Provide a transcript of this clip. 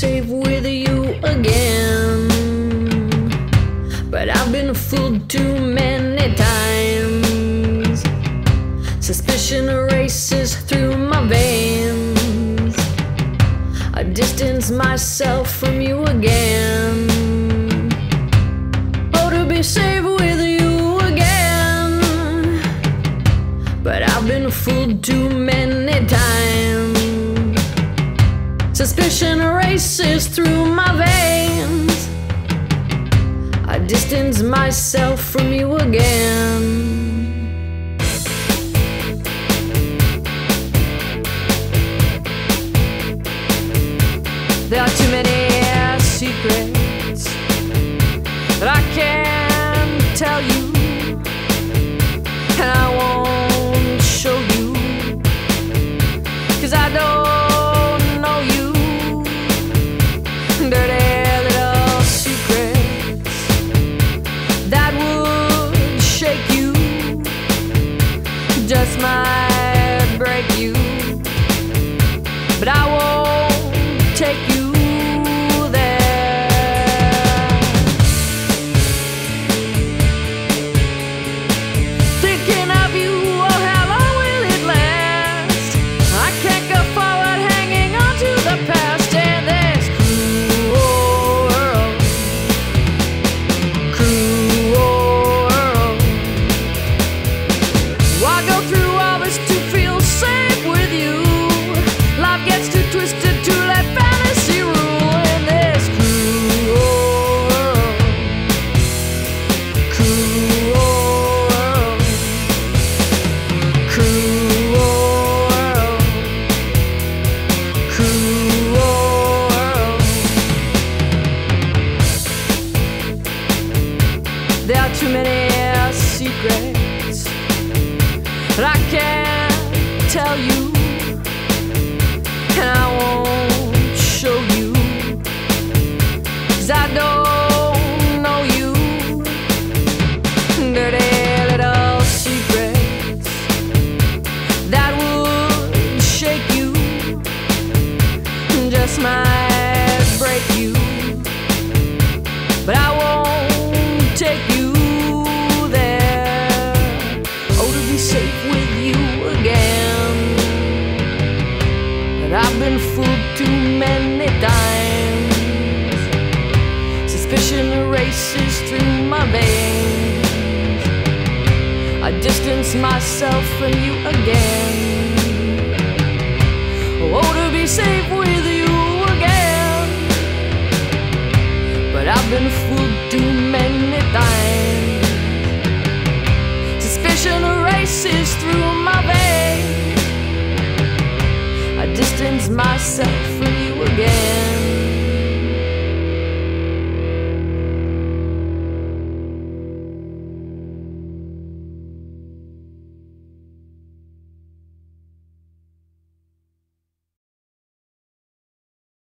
safe with you again. But I've been fooled too many times. Suspicion races through my veins. I distance myself from you again. Oh, to be safe with you again. But I've been fooled too many times. Suspicion races through my veins. I distance myself from you again. There are too many secrets that I can't tell you, and I won't show you, 'cause I don't. Just might break you, but I won't take you there. Thinking of you, oh, how long will it last? I can't go forward hanging on to the past. And this cruel world, cruel world. So I go through to feel safe with you. Life gets too twisted to let fantasy rule in this cruel world, cruel world, cruel world, cruel world. There are too many secrets that I can't tell you, and I won't show you, 'cause I don't know you. Dirty little secrets that would shake you, just might break you, but I won't take you there. Oh, to be safe with you again. I've been fooled too many times. Suspicion races through my veins. I distance myself from you again. Oh, to be safe with you again. But I've been fooled too many times. Suspicion races through my veins. Distance myself from you again.